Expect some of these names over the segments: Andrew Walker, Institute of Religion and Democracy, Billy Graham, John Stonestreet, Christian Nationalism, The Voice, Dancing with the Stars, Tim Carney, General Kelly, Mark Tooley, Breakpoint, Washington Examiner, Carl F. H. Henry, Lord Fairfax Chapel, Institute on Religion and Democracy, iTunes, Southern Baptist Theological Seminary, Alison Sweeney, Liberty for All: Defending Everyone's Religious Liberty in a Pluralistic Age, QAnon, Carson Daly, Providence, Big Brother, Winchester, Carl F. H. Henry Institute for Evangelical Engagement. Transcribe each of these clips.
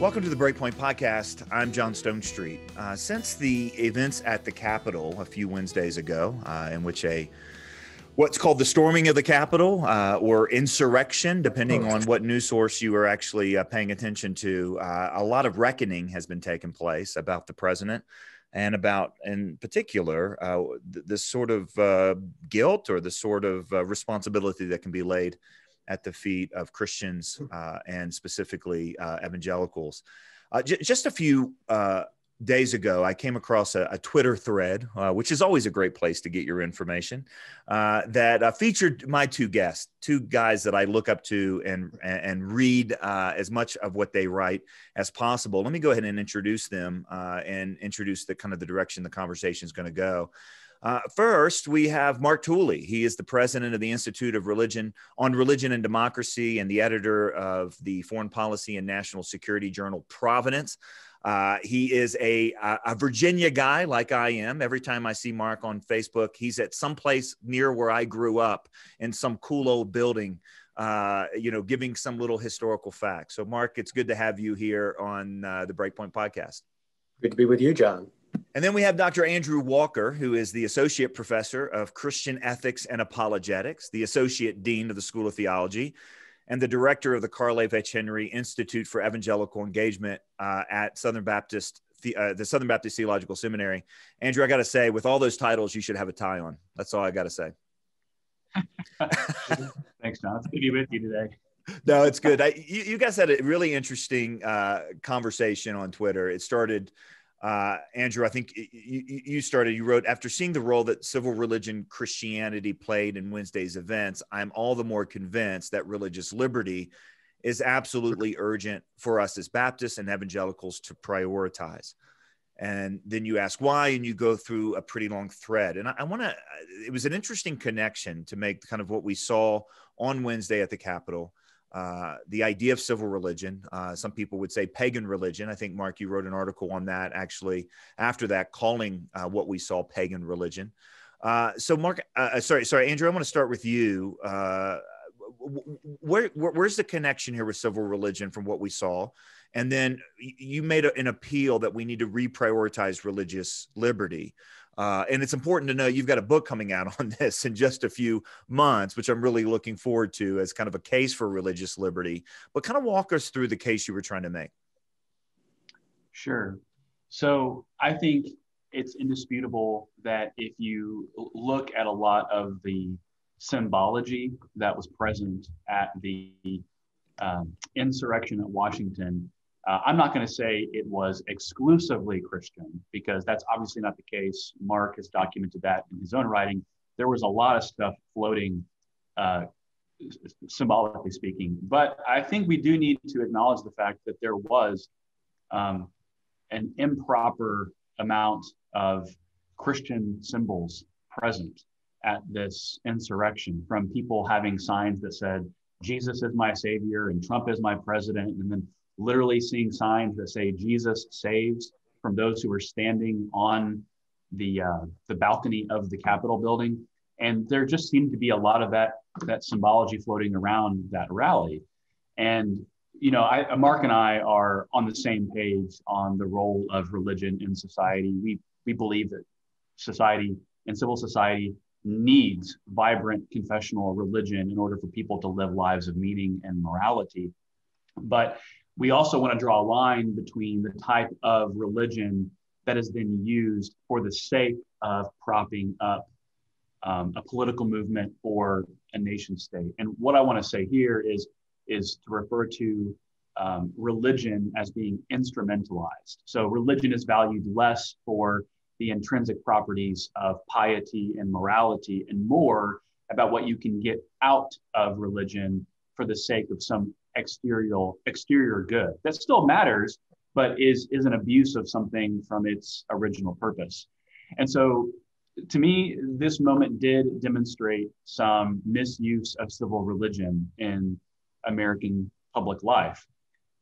Welcome to the Breakpoint podcast. I'm John Stonestreet. Since the events at the Capitol a few Wednesdays ago, in which what's called the storming of the Capitol or insurrection, depending on what news source you are actually paying attention to, a lot of reckoning has been taking place about the president and about, in particular, this sort of guilt or the sort of responsibility that can be laid at the feet of Christians and specifically evangelicals. Just a few days ago, I came across a Twitter thread, which is always a great place to get your information, that featured my two guests, two guys that I look up to and read as much of what they write as possible. Let me go ahead and introduce them and introduce the kind of the direction the conversation is going to go. First, we have Mark Tooley. He is the president of the Institute of Religion and Democracy and the editor of the Foreign Policy and National Security Journal, Providence. He is a Virginia guy like I am. Every time I see Mark on Facebook, he's at some place near where I grew up in some cool old building, giving some little historical facts. So Mark, it's good to have you here on the Breakpoint podcast. Good to be with you, John. And then we have Dr. Andrew Walker, who is the Associate Professor of Christian Ethics and Apologetics, the Associate Dean of the School of Theology, and the Director of the Carl F. H. Henry Institute for Evangelical Engagement at the Southern Baptist Theological Seminary. Andrew, I got to say, with all those titles, you should have a tie on. That's all I got to say. Thanks, John. It's good to be with you today. No, it's good. You guys had a really interesting conversation on Twitter. It started... Andrew, I think you wrote, after seeing the role that civil religion Christianity played in Wednesday's events, I'm all the more convinced that religious liberty is absolutely urgent for us as Baptists and evangelicals to prioritize. And then you ask why, and you go through a pretty long thread. And it was an interesting connection to make kind of what we saw on Wednesday at the Capitol. The idea of civil religion, some people would say pagan religion. I think, Mark, you wrote an article on that actually after that, calling what we saw pagan religion. So Mark, sorry, Andrew, I want to start with you. Where's the connection here with civil religion from what we saw? And then you made an appeal that we need to reprioritize religious liberty. And it's important to know you've got a book coming out on this in just a few months, which I'm really looking forward to as kind of a case for religious liberty. But kind of walk us through the case you were trying to make. Sure. So I think it's indisputable that if you look at a lot of the symbology that was present at the insurrection at Washington, I'm not going to say it was exclusively Christian, because that's obviously not the case. Mark has documented that in his own writing. There was a lot of stuff floating, symbolically speaking. But I think we do need to acknowledge the fact that there was an improper amount of Christian symbols present at this insurrection, from people having signs that said, Jesus is my savior and Trump is my president, and then literally seeing signs that say Jesus saves from those who are standing on the balcony of the Capitol building. And there just seemed to be a lot of that symbology floating around that rally. And, Mark and I are on the same page on the role of religion in society. We believe that society and civil society needs vibrant confessional religion in order for people to live lives of meaning and morality. But we also want to draw a line between the type of religion that has been used for the sake of propping up a political movement or a nation state. And what I want to say here is to refer to religion as being instrumentalized. So religion is valued less for the intrinsic properties of piety and morality, and more about what you can get out of religion for the sake of some exterior good that still matters, but is an abuse of something from its original purpose. And so, to me, this moment did demonstrate some misuse of civil religion in American public life.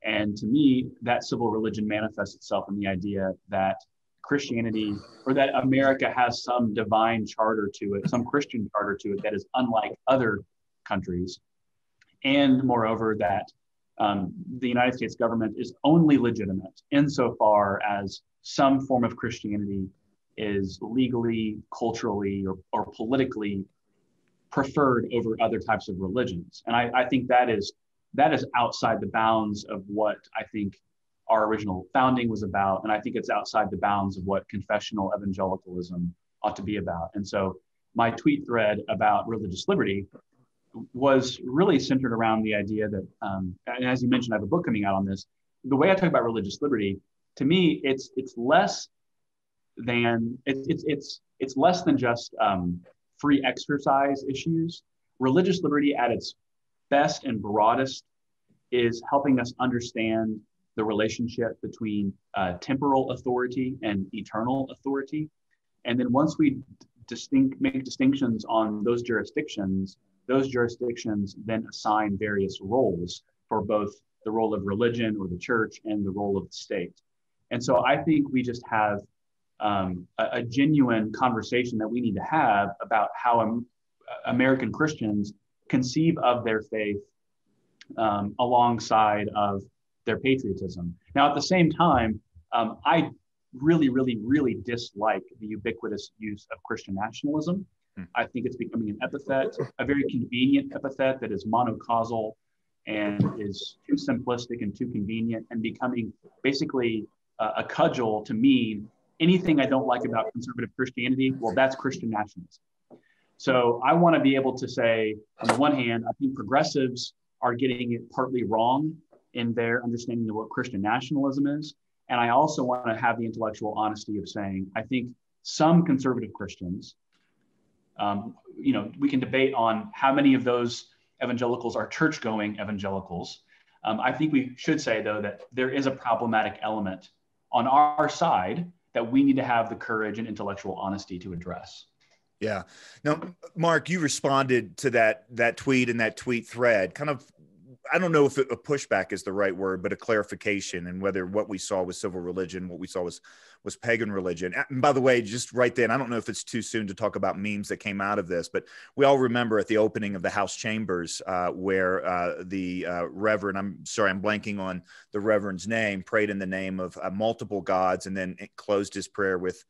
And to me, that civil religion manifests itself in the idea that Christianity, or that America, has some divine charter to it, some Christian charter to it that is unlike other countries. And moreover, that the United States government is only legitimate insofar as some form of Christianity is legally, culturally, or politically preferred over other types of religions. And I think that is outside the bounds of what I think our original founding was about. And I think it's outside the bounds of what confessional evangelicalism ought to be about. And so my tweet thread about religious liberty was really centered around the idea that, and as you mentioned, I have a book coming out on this. The way I talk about religious liberty, to me, it's less than just free exercise issues. Religious liberty at its best and broadest is helping us understand the relationship between temporal authority and eternal authority. And then once we make distinctions on those jurisdictions then assign various roles for both the role of religion or the church and the role of the state. And so I think we just have a genuine conversation that we need to have about how American Christians conceive of their faith alongside of their patriotism. Now, at the same time, I really, really, really dislike the ubiquitous use of Christian nationalism. I think it's becoming an epithet, a very convenient epithet that is monocausal and is too simplistic and too convenient, and becoming basically a cudgel to mean anything I don't like about conservative Christianity, well, that's Christian nationalism. So I want to be able to say, on the one hand, I think progressives are getting it partly wrong in their understanding of what Christian nationalism is. And I also want to have the intellectual honesty of saying, I think some conservative Christians, we can debate on how many of those evangelicals are church-going evangelicals. I think we should say, though, that there is a problematic element on our side that we need to have the courage and intellectual honesty to address. Yeah. Now, Mark, you responded to that tweet and that tweet thread, kind of, I don't know if a pushback is the right word, but a clarification, and whether what we saw was civil religion, what we saw was pagan religion. And by the way, just right then, I don't know if it's too soon to talk about memes that came out of this, but we all remember at the opening of the House Chambers where the Reverend, I'm sorry, I'm blanking on the Reverend's name, prayed in the name of multiple gods, and then it closed his prayer with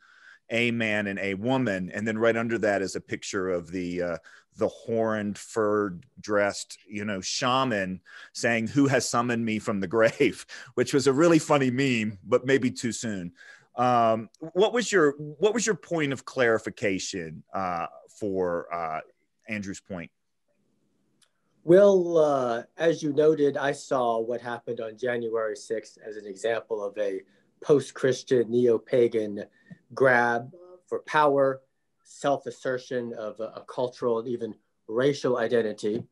a man and a woman. And then right under that is a picture of the horned, furred, dressed, shaman saying, "Who has summoned me from the grave?" which was a really funny meme, but maybe too soon. What was your point of clarification for Andrew's point? Well, as you noted, I saw what happened on January 6th as an example of a post-Christian, neo-pagan grab for power, self-assertion of a cultural and even racial identity.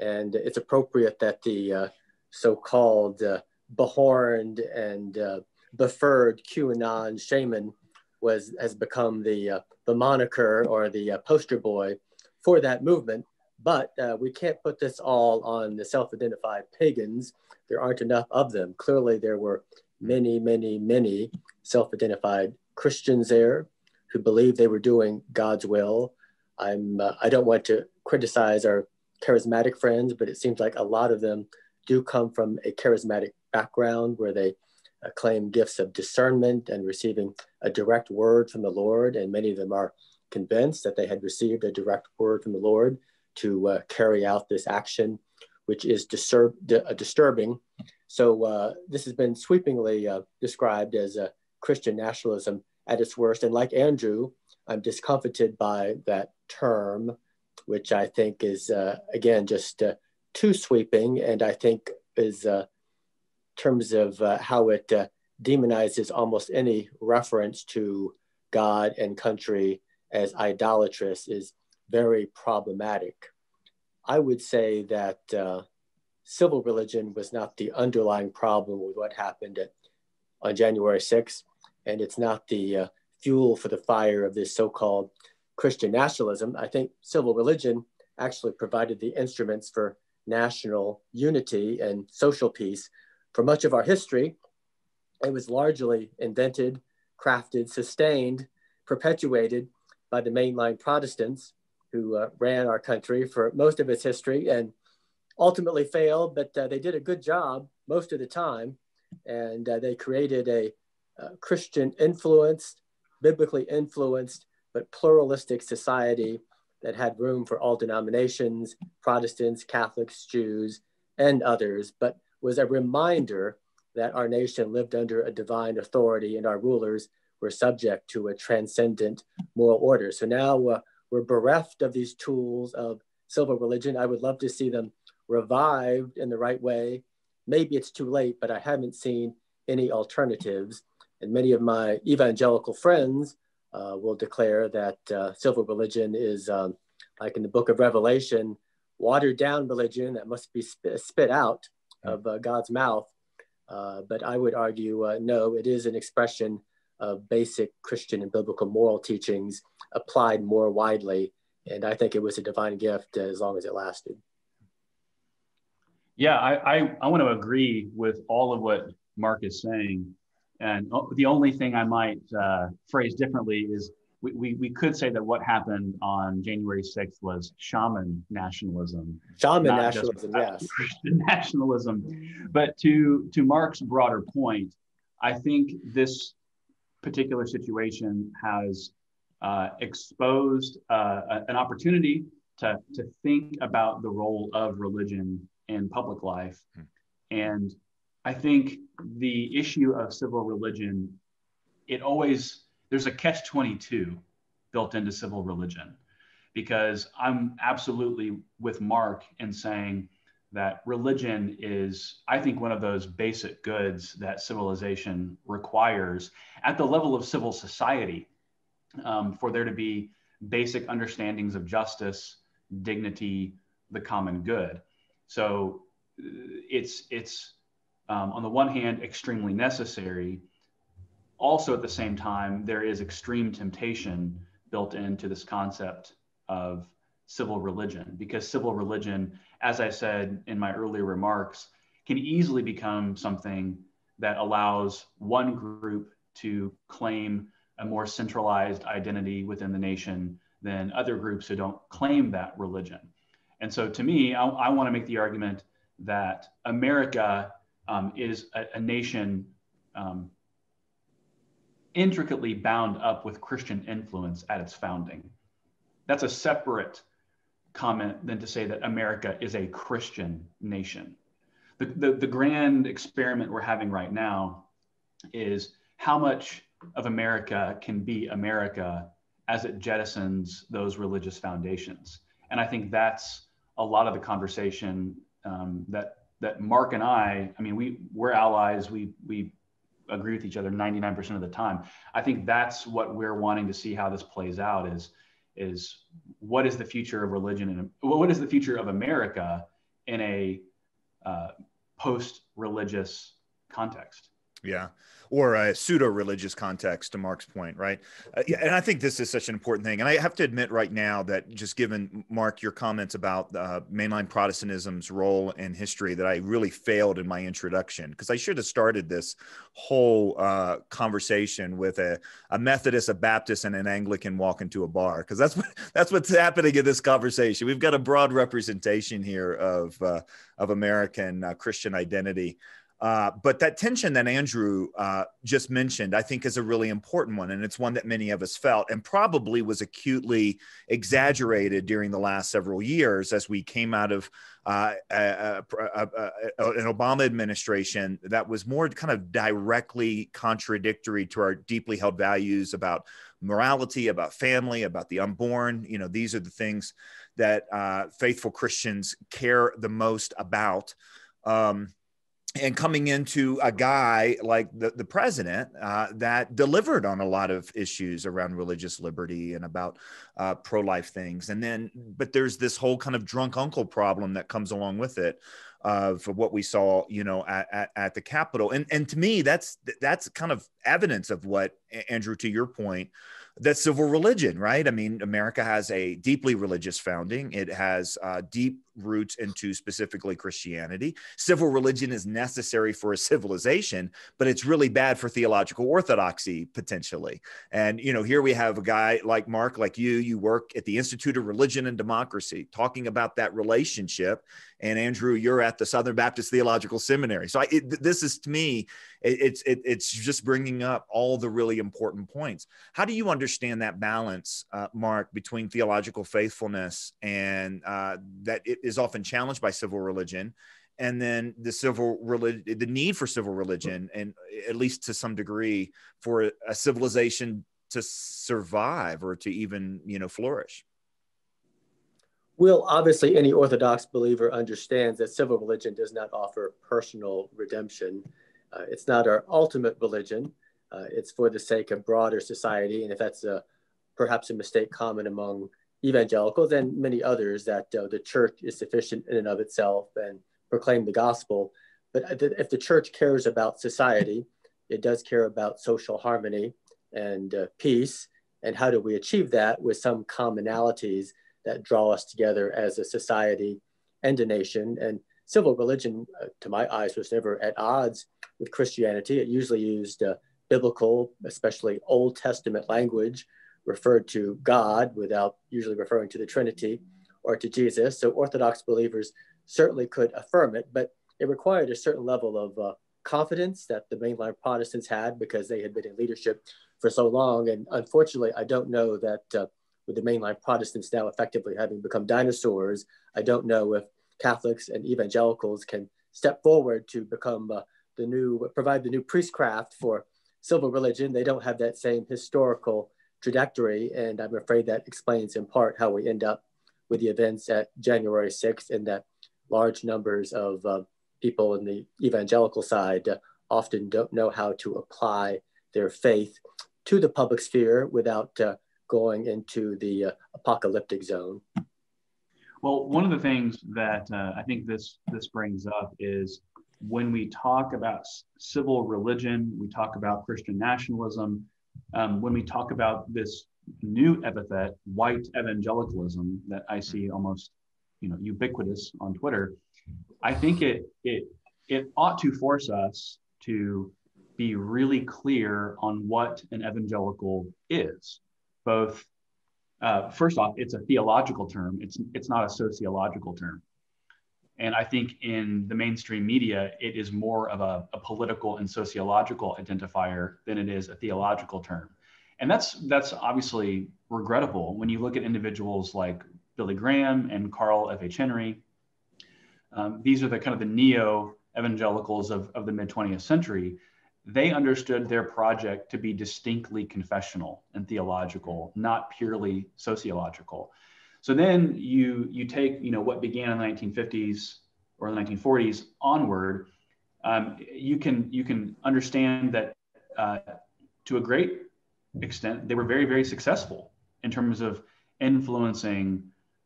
And it's appropriate that the so-called behorned and befurred QAnon shaman has become the moniker or the poster boy for that movement. But we can't put this all on the self-identified pagans. There aren't enough of them. Clearly there were many, many, many self-identified Christians there who believed they were doing God's will. I don't want to criticize our charismatic friends, but it seems like a lot of them do come from a charismatic background where they claim gifts of discernment and receiving a direct word from the Lord. And many of them are convinced that they had received a direct word from the Lord to carry out this action, which is disturbing. So this has been sweepingly described as a Christian nationalism at its worst. And like Andrew, I'm discomfited by that term, which I think is, again, just too sweeping. And I think is, in terms of how it demonizes almost any reference to God and country as idolatrous, is very problematic. I would say that civil religion was not the underlying problem with what happened on January 6th. And it's not the fuel for the fire of this so-called Christian nationalism. I think civil religion actually provided the instruments for national unity and social peace. For much of our history, it was largely invented, crafted, sustained, perpetuated by the mainline Protestants who ran our country for most of its history. And ultimately failed, but they did a good job most of the time. And they created a Christian influenced, biblically influenced, but pluralistic society that had room for all denominations, Protestants, Catholics, Jews, and others, but was a reminder that our nation lived under a divine authority and our rulers were subject to a transcendent moral order. So now we're bereft of these tools of civil religion. I would love to see them revived in the right way. Maybe it's too late, but I haven't seen any alternatives. And many of my evangelical friends will declare that civil religion is, like in the book of Revelation, watered down religion that must be spit out of God's mouth. But I would argue, no, it is an expression of basic Christian and biblical moral teachings applied more widely. And I think it was a divine gift as long as it lasted. Yeah, I want to agree with all of what Mark is saying. And the only thing I might phrase differently is we could say that what happened on January 6th was shaman nationalism. Shaman nationalism, yes. Christian nationalism. But to Mark's broader point, I think this particular situation has exposed an opportunity to think about the role of religion in public life. And I think the issue of civil religion, there's a catch-22 built into civil religion, because I'm absolutely with Mark in saying that religion is, I think, one of those basic goods that civilization requires at the level of civil society for there to be basic understandings of justice, dignity, the common good. So it's on the one hand, extremely necessary. Also at the same time, there is extreme temptation built into this concept of civil religion, because civil religion, as I said in my earlier remarks, can easily become something that allows one group to claim a more centralized identity within the nation than other groups who don't claim that religion. And so to me, I want to make the argument that America is a nation intricately bound up with Christian influence at its founding. That's a separate comment than to say that America is a Christian nation. The grand experiment we're having right now is how much of America can be America as it jettisons those religious foundations. And I think that's a lot of the conversation that Mark and I mean, we're allies. We agree with each other 99% of the time. I think that's what we're wanting to see how this plays out is what is the future of religion and what is the future of America in a post-religious context. Yeah, or a pseudo-religious context, to Mark's point, right? Yeah, and I think this is such an important thing. And I have to admit right now that just given, Mark, your comments about mainline Protestantism's role in history, that I really failed in my introduction, because I should have started this whole conversation with a Methodist, a Baptist, and an Anglican walk into a bar, because that's what's happening in this conversation. We've got a broad representation here of American Christian identity. But that tension that Andrew just mentioned, I think, is a really important one. And it's one that many of us felt and probably was acutely exaggerated during the last several years as we came out of an Obama administration that was more kind of directly contradictory to our deeply held values about morality, about family, about the unborn. You know, these are the things that faithful Christians care the most about. And coming into a guy like the president that delivered on a lot of issues around religious liberty and about pro-life things. And then, but there's this whole kind of drunk uncle problem that comes along with it of what we saw, you know, at the Capitol. And to me, that's kind of evidence of what, Andrew, to your point, that's civil religion, right? I mean, America has a deeply religious founding. It has deep roots into specifically Christianity. Civil religion is necessary for a civilization, but it's really bad for theological orthodoxy potentially. And, you know, here we have a guy like Mark, like you work at the Institute of Religion and Democracy, talking about that relationship. And Andrew, you're at the Southern Baptist Theological Seminary. So this is, to me, it's just bringing up all the really important points. How do you understand that balance, Mark, between theological faithfulness and that it is often challenged by civil religion, and then the need for civil religion, and at least to some degree for a civilization to survive or to even, you know, flourish? Well, obviously, any Orthodox believer understands that civil religion does not offer personal redemption. It's not our ultimate religion. It's for the sake of broader society. And if that's perhaps a mistake common among evangelicals and many others, that the church is sufficient in and of itself and proclaim the gospel. But if the church cares about society, it does care about social harmony and peace. And how do we achieve that with some commonalities that draw us together as a society and a nation? And civil religion, to my eyes, was never at odds with Christianity. It usually used biblical, especially Old Testament language, referred to God without usually referring to the Trinity or to Jesus. So Orthodox believers certainly could affirm it, but it required a certain level of confidence that the mainline Protestants had, because they had been in leadership for so long. And unfortunately, I don't know that with the mainline Protestants now effectively having become dinosaurs, I don't know if Catholics and evangelicals can step forward to become provide the new priestcraft for civil religion. They don't have that same historical trajectory. And I'm afraid that explains in part how we end up with the events at January 6th, and that large numbers of people in the evangelical side often don't know how to apply their faith to the public sphere without going into the apocalyptic zone. Well, one of the things that I think this brings up is when we talk about civil religion, we talk about Christian nationalism, when we talk about this new epithet, white evangelicalism, that I see almost, you know, ubiquitous on Twitter, I think it ought to force us to be really clear on what an evangelical is. Both, first off, it's a theological term. It's not a sociological term. And I think in the mainstream media, it is more of a political and sociological identifier than it is a theological term. And that's obviously regrettable when you look at individuals like Billy Graham and Carl F. H. Henry. These are the kind of the neo-evangelicals of the mid-20th century. They understood their project to be distinctly confessional and theological, not purely sociological. So then you take, you know, what began in the 1950s or the 1940s onward, you can understand that to a great extent, they were very, very successful in terms of influencing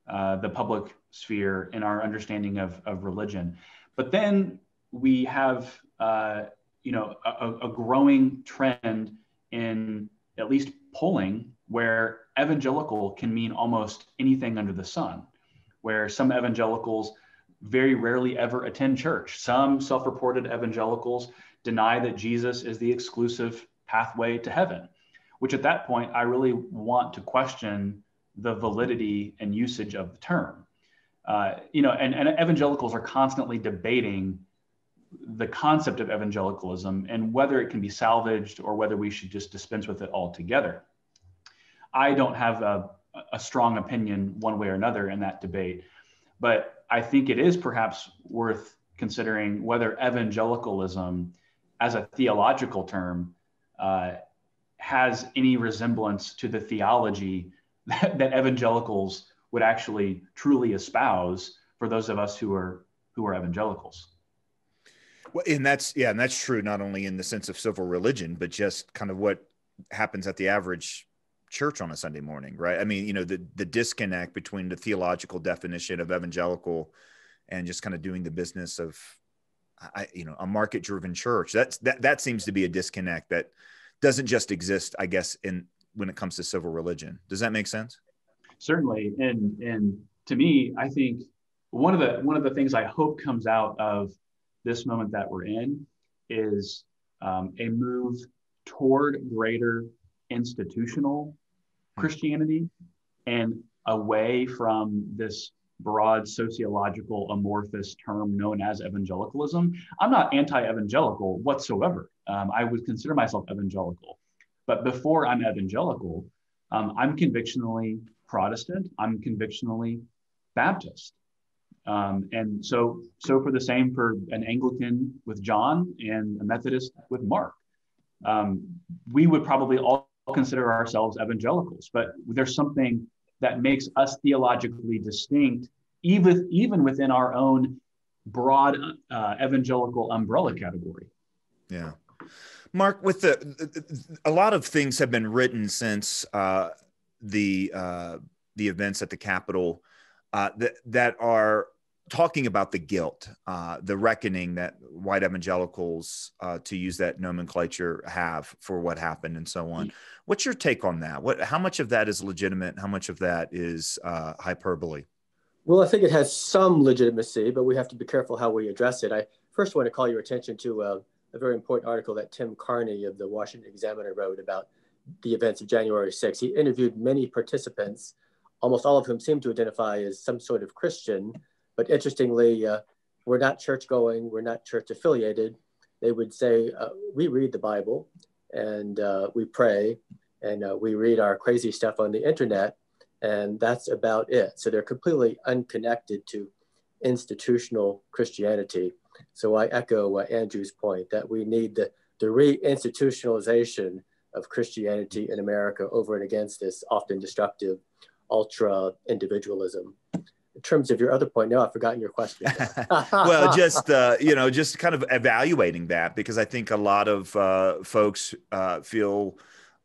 the public sphere in our understanding of religion. But then we have, you know, a growing trend in at least polling where evangelical can mean almost anything under the sun, where some evangelicals very rarely ever attend church. Some self-reported evangelicals deny that Jesus is the exclusive pathway to heaven, which at that point, I really want to question the validity and usage of the term. You know, and evangelicals are constantly debating the concept of evangelicalism and whether it can be salvaged or whether we should just dispense with it altogether. I don't have a strong opinion one way or another in that debate, but I think it is perhaps worth considering whether evangelicalism as a theological term has any resemblance to the theology that evangelicals would actually truly espouse for those of us who are evangelicals. Well, and that's true, not only in the sense of civil religion, but just kind of what happens at the average church on a Sunday morning, right? I mean, you know, the disconnect between the theological definition of evangelical and just kind of doing the business of, you know, a market-driven church. That seems to be a disconnect that doesn't just exist, I guess, when it comes to civil religion. Does that make sense? Certainly, and to me, I think One of the things I hope comes out of this moment that we're in is a move toward greater institutional Christianity and away from this broad sociological amorphous term known as evangelicalism. I'm not anti-evangelical whatsoever. I would consider myself evangelical. But before I'm evangelical, I'm convictionally Protestant. I'm convictionally Baptist. And so for the same for an Anglican with John and a Methodist with Mark. We would probably all consider ourselves evangelicals, but there's something that makes us theologically distinct, even within our own broad evangelical umbrella category. Yeah. Mark, with a lot of things have been written since the events at the Capitol that are talking about the guilt, the reckoning that white evangelicals, to use that nomenclature, have for what happened and so on. What's your take on that? How much of that is legitimate? How much of that is hyperbole? Well, I think it has some legitimacy, but we have to be careful how we address it. I first want to call your attention to a very important article that Tim Carney of the Washington Examiner wrote about the events of January 6th. He interviewed many participants, almost all of whom seemed to identify as some sort of Christian. But interestingly, we're not church going, we're not church affiliated. They would say, we read the Bible and we pray and we read our crazy stuff on the internet, and that's about it. So they're completely unconnected to institutional Christianity. So I echo Andrew's point that we need the re-institutionalization of Christianity in America over and against this often destructive ultra individualism. In terms of your other point, no, I've forgotten your question. Well, just, just kind of evaluating that, because I think a lot of folks feel,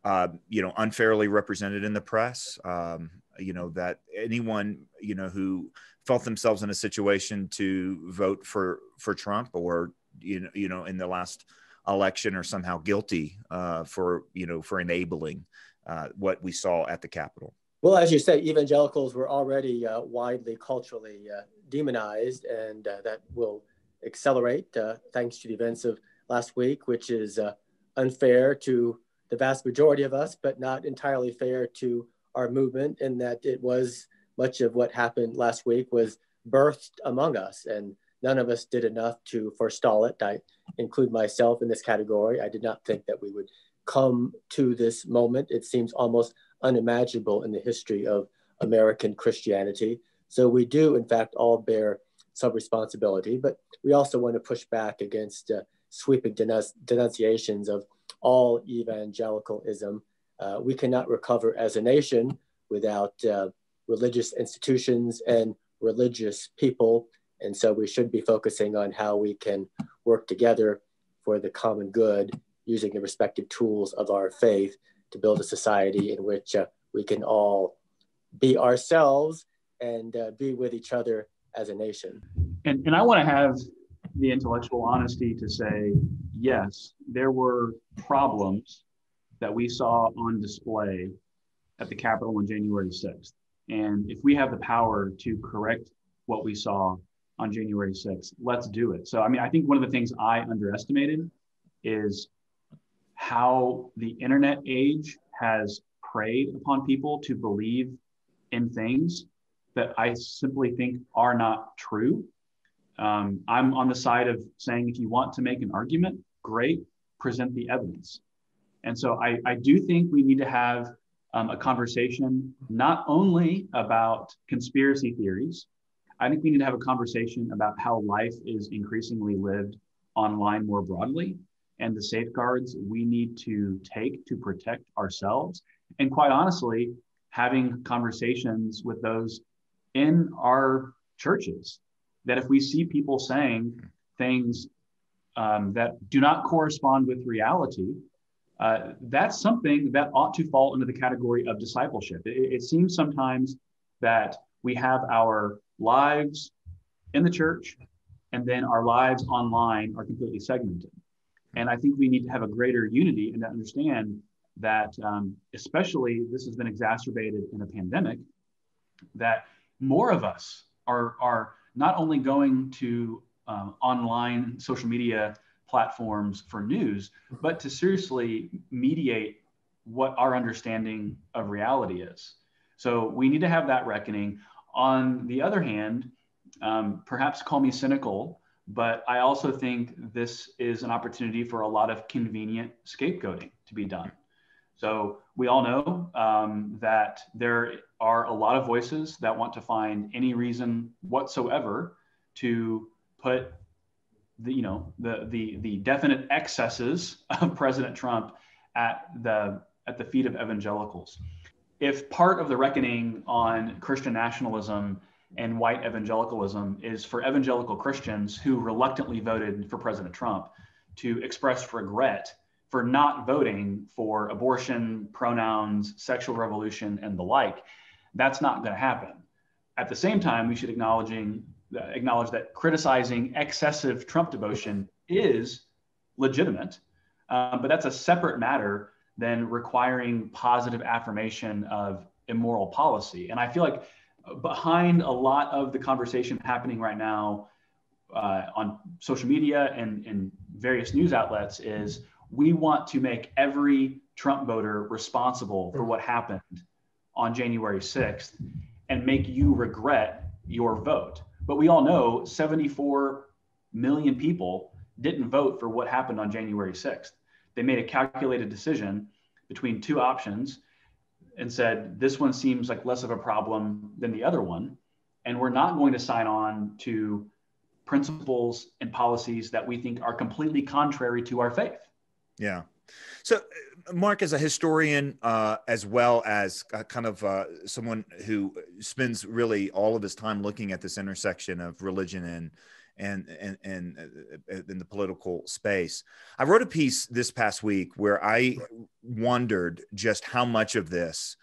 unfairly represented in the press, that anyone, who felt themselves in a situation to vote for Trump or, in the last election are somehow guilty for enabling what we saw at the Capitol. Well, as you say, evangelicals were already widely culturally demonized, and that will accelerate thanks to the events of last week, which is unfair to the vast majority of us, but not entirely fair to our movement, in that it was much of what happened last week was birthed among us, and none of us did enough to forestall it. I include myself in this category. I did not think that we would come to this moment. It seems almost unimaginable in the history of American Christianity. So we do, in fact, all bear some responsibility, but we also want to push back against sweeping denunciations of all evangelicalism. We cannot recover as a nation without religious institutions and religious people. And so we should be focusing on how we can work together for the common good, using the respective tools of our faith to build a society in which we can all be ourselves and be with each other as a nation. And I want to have the intellectual honesty to say, yes, there were problems that we saw on display at the Capitol on January 6th. And if we have the power to correct what we saw on January 6th, let's do it. So, I think one of the things I underestimated is how the internet age has preyed upon people to believe in things that I simply think are not true. I'm on the side of saying, if you want to make an argument, great, present the evidence. And so I do think we need to have a conversation, not only about conspiracy theories. I think we need to have a conversation about how life is increasingly lived online more broadly, and the safeguards we need to take to protect ourselves. And quite honestly, having conversations with those in our churches, that if we see people saying things that do not correspond with reality, that's something that ought to fall into the category of discipleship. It seems sometimes that we have our lives in the church and then our lives online are completely segmented. And I think we need to have a greater unity and to understand that, especially this has been exacerbated in a pandemic, that more of us are not only going to online social media platforms for news, but to seriously mediate what our understanding of reality is. So we need to have that reckoning. On the other hand, perhaps call me cynical, but I also think this is an opportunity for a lot of convenient scapegoating to be done. So we all know that there are a lot of voices that want to find any reason whatsoever to put the, you know, the definite excesses of President Trump at the feet of evangelicals. If part of the reckoning on Christian nationalism and white evangelicalism is for evangelical Christians who reluctantly voted for President Trump to express regret for not voting for abortion, pronouns, sexual revolution, and the like, that's not going to happen. At the same time, we should acknowledge that criticizing excessive Trump devotion is legitimate, but that's a separate matter than requiring positive affirmation of immoral policy. And I feel like behind a lot of the conversation happening right now on social media and various news outlets is, we want to make every Trump voter responsible for what happened on January 6th and make you regret your vote. But we all know 74 million people didn't vote for what happened on January 6th. They made a calculated decision between two options and said, this one seems like less of a problem than the other one, and we're not going to sign on to principles and policies that we think are completely contrary to our faith. Yeah. So Mark, as a historian, as well as kind of someone who spends really all of his time looking at this intersection of religion and in the political space, I wrote a piece this past week where I wondered just how much of this,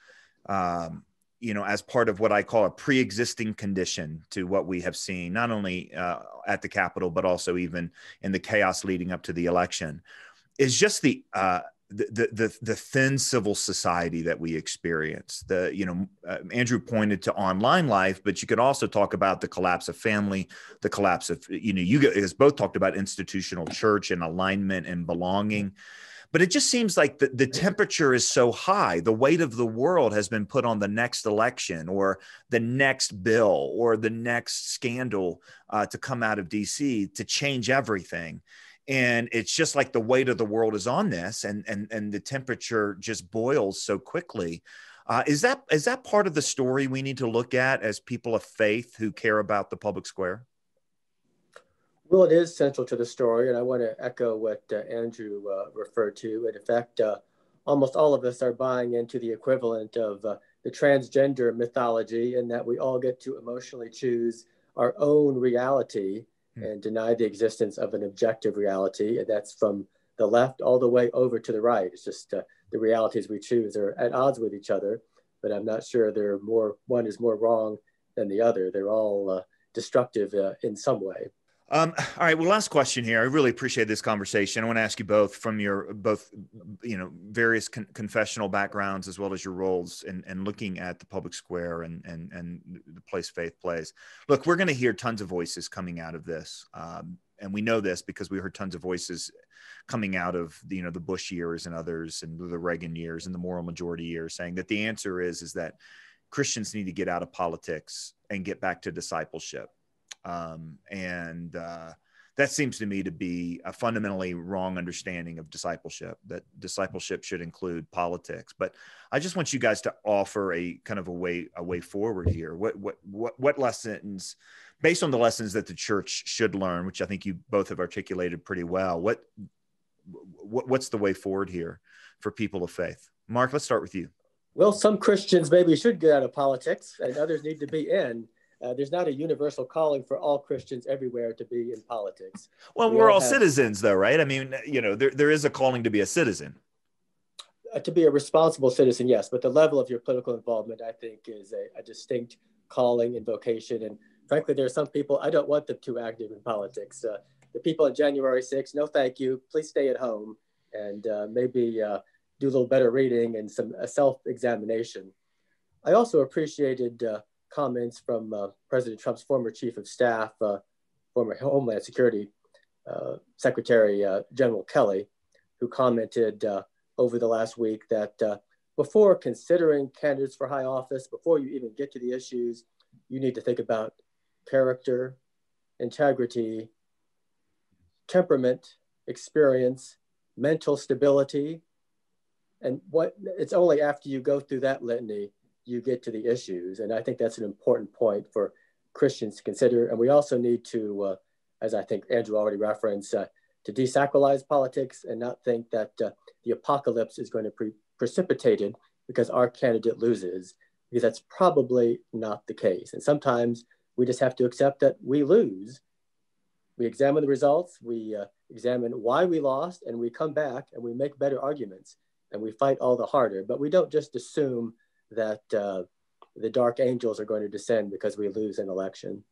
you know, as part of what I call a pre-existing condition to what we have seen, not only at the Capitol, but also even in the chaos leading up to the election, is just the thin civil society that we experience. Andrew pointed to online life, but you could also talk about the collapse of family, the collapse of, you guys both talked about institutional church and alignment and belonging. But it just seems like the temperature is so high. The weight of the world has been put on the next election or the next bill or the next scandal to come out of DC to change everything. And it's just like the weight of the world is on this, and the temperature just boils so quickly. Is that part of the story we need to look at as people of faith who care about the public square? Well, it is central to the story, and I want to echo what Andrew referred to. And in fact, almost all of us are buying into the equivalent of the transgender mythology, in that we all get to emotionally choose our own reality and deny the existence of an objective reality. And that's from the left all the way over to the right. It's just the realities we choose are at odds with each other, but I'm not sure one is more wrong than the other. They're all destructive in some way. All right. Well, last question here. I really appreciate this conversation. I want to ask you both, from your various confessional backgrounds, as well as your roles and looking at the public square and the place faith plays. Look, we're going to hear tons of voices coming out of this, and we know this because we heard tons of voices coming out of the Bush years and others, and the Reagan years and the moral majority years, saying that the answer is that Christians need to get out of politics and get back to discipleship. That seems to me to be a fundamentally wrong understanding of discipleship, that discipleship should include politics. But I just want you guys to offer a kind of a way forward here. What lessons, based on the lessons that the church should learn, which I think you both have articulated pretty well, what's the way forward here for people of faith? Mark, let's start with you. Well, some Christians maybe should get out of politics, and others need to be in. There's not a universal calling for all Christians everywhere to be in politics. Well, we're all citizens though, right? I mean, there is a calling to be a citizen. To be a responsible citizen, yes. But the level of your political involvement, I think, is a distinct calling and vocation. And frankly, there are some people, I don't want them too active in politics. The people on January 6th, no thank you, please stay at home and maybe do a little better reading and some self-examination. I also appreciated comments from President Trump's former chief of staff, former Homeland Security Secretary General Kelly, who commented over the last week that before considering candidates for high office, before you even get to the issues, you need to think about character, integrity, temperament, experience, mental stability, and what it's only after you go through that litany you get to the issues. And I think that's an important point for Christians to consider. And we also need to, as I think Andrew already referenced, to desacralize politics and not think that the apocalypse is going to be precipitated because our candidate loses, because that's probably not the case. And sometimes we just have to accept that we lose. We examine the results, we examine why we lost, and we come back and we make better arguments and we fight all the harder. But we don't just assume that the dark angels are going to descend because we lose an election.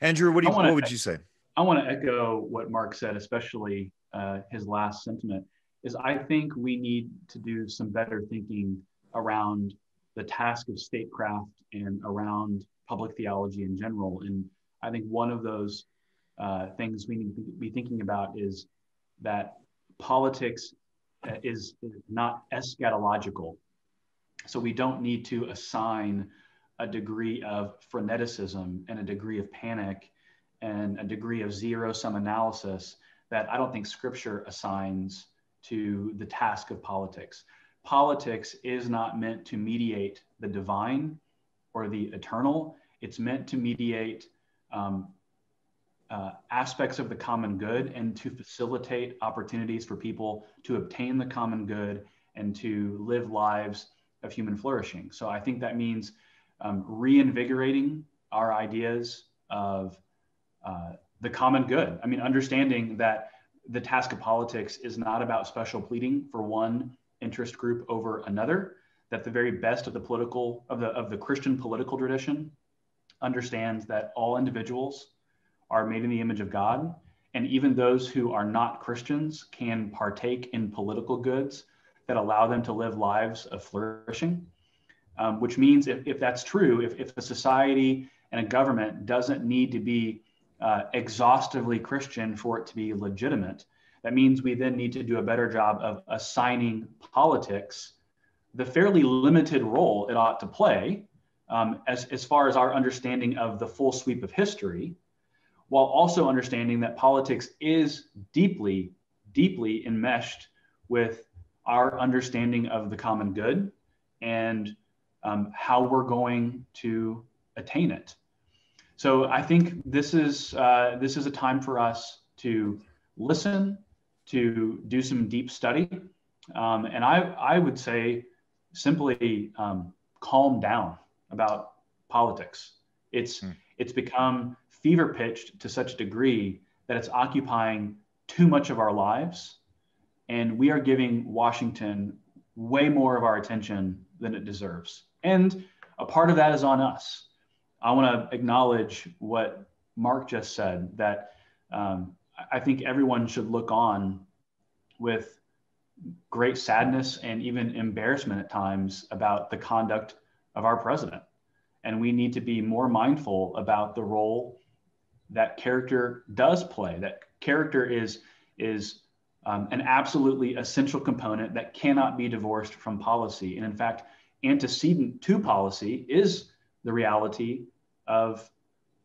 Andrew, what would you say? I want to echo what Mark said, especially his last sentiment, is I think we need to do some better thinking around the task of statecraft and around public theology in general. And I think one of those things we need to be thinking about is that politics is not eschatological. So we don't need to assign a degree of freneticism and a degree of panic and a degree of zero-sum analysis that I don't think Scripture assigns to the task of politics. Politics is not meant to mediate the divine or the eternal. It's meant to mediate aspects of the common good and to facilitate opportunities for people to obtain the common good and to live lives of human flourishing. So I think that means reinvigorating our ideas of the common good. I mean, understanding that the task of politics is not about special pleading for one interest group over another, that the very best of the political, of the Christian political tradition understands that all individuals are made in the image of God. And even those who are not Christians can partake in political goods that allow them to live lives of flourishing, which means if that's true, if a society and a government doesn't need to be exhaustively Christian for it to be legitimate, that means we then need to do a better job of assigning politics the fairly limited role it ought to play as far as our understanding of the full sweep of history, while also understanding that politics is deeply, deeply enmeshed with our understanding of the common good and how we're going to attain it. So I think this is a time for us to listen, to do some deep study. And I would say simply calm down about politics. It's become fever pitched to such a degree that it's occupying too much of our lives. And we are giving Washington way more of our attention than it deserves. And a part of that is on us. I want to acknowledge what Mark just said, that I think everyone should look on with great sadness and even embarrassment at times about the conduct of our president. And we need to be more mindful about the role that character does play, that character is an absolutely essential component that cannot be divorced from policy. And in fact, antecedent to policy is the reality of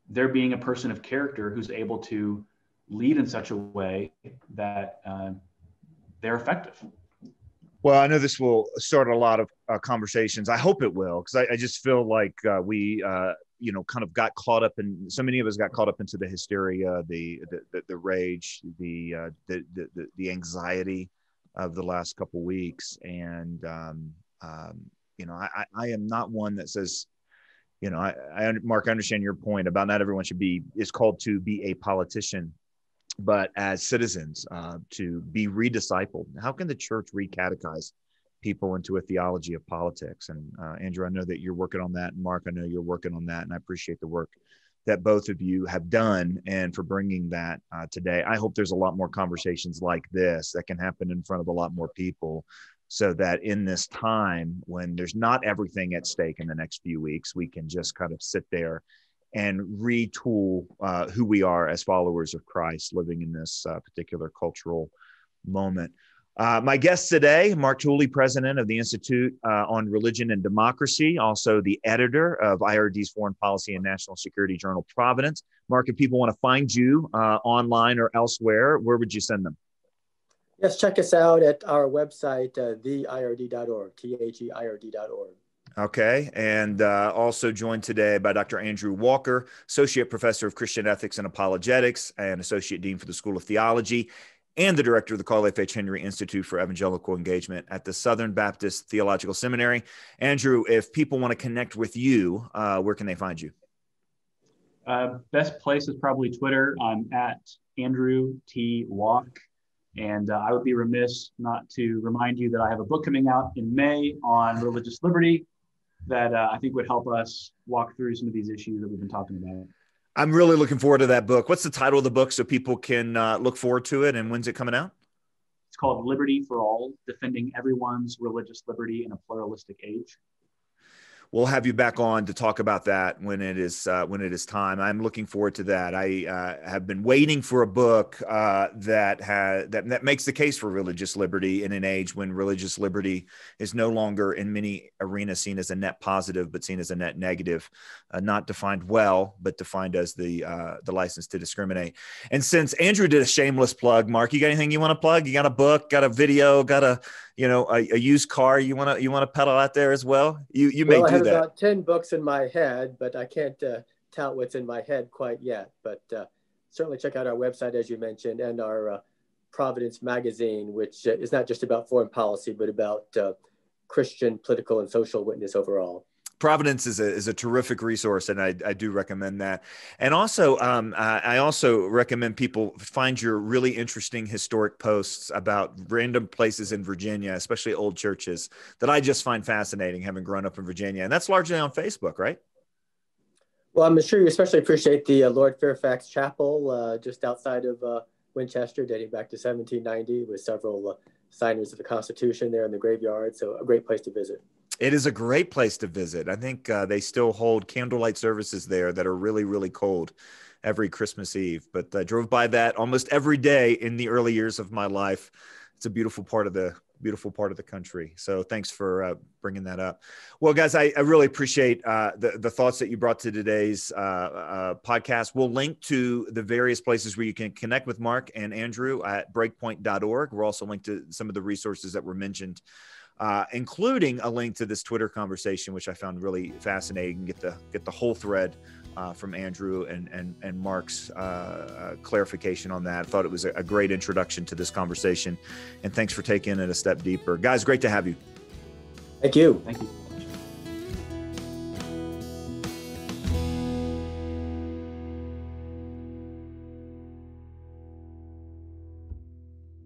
there being a person of character who's able to lead in such a way that they're effective. Well, I know this will start a lot of conversations. I hope it will, because I just feel like kind of got caught up in, so many of us got caught up into the hysteria, the rage, the anxiety of the last couple of weeks. And, I am not one that says, Mark, I understand your point about not everyone should be, is called to be a politician, but as citizens to be rediscipled. How can the church recatechise people into a theology of politics? And Andrew, I know that you're working on that. And Mark, I know you're working on that. And I appreciate the work that both of you have done and for bringing that today. I hope there's a lot more conversations like this that can happen in front of a lot more people so that in this time when there's not everything at stake in the next few weeks, we can just kind of sit there and retool who we are as followers of Christ living in this particular cultural moment. My guest today, Mark Tooley, president of the Institute on Religion and Democracy, also the editor of IRD's Foreign Policy and National Security Journal, Providence. Mark, if people want to find you online or elsewhere, where would you send them? Yes, check us out at our website, theird.org, theird.org. Okay. And also joined today by Dr. Andrew Walker, Associate Professor of Christian Ethics and Apologetics and Associate Dean for the School of Theology, and the director of the Carl F. H. Henry Institute for Evangelical Engagement at the Southern Baptist Theological Seminary. Andrew, if people want to connect with you, where can they find you? Best place is probably Twitter. I'm at Andrew T. Walk. And I would be remiss not to remind you that I have a book coming out in May on religious liberty that I think would help us walk through some of these issues that we've been talking about. I'm really looking forward to that book. What's the title of the book so people can look forward to it, and when's it coming out? It's called Liberty for All: Defending Everyone's Religious Liberty in a Pluralistic Age. We'll have you back on to talk about that when it is time. I'm looking forward to that. I have been waiting for a book that makes the case for religious liberty in an age when religious liberty is no longer in many arenas seen as a net positive, but seen as a net negative, not defined well, but defined as the license to discriminate. And since Andrew did a shameless plug, Mark, you got anything you want to plug? You got a book, got a video, got a used car you want to pedal out there as well? You may do that. I have about 10 books in my head, but I can't tout what's in my head quite yet. But certainly check out our website, as you mentioned, and our Providence magazine, which is not just about foreign policy, but about Christian political and social witness overall. Providence is a terrific resource, and I do recommend that. And also, I also recommend people find your really interesting historic posts about random places in Virginia, especially old churches, that I just find fascinating, having grown up in Virginia. And that's largely on Facebook, right? Well, I'm sure you especially appreciate the Lord Fairfax Chapel just outside of Winchester, dating back to 1790, with several signers of the Constitution there in the graveyard. So a great place to visit. It is a great place to visit. I think they still hold candlelight services there that are really, really cold every Christmas Eve. But I drove by that almost every day in the early years of my life. It's a beautiful part of the country. So thanks for bringing that up. Well, guys, I really appreciate the thoughts that you brought to today's podcast. We'll link to the various places where you can connect with Mark and Andrew at breakpoint.org. We're also linked to some of the resources that were mentioned, including a link to this Twitter conversation, which I found really fascinating. Get the whole thread from Andrew and Mark's clarification on that. I thought it was a great introduction to this conversation, and thanks for taking it a step deeper, guys. Great to have you. Thank you. Thank you.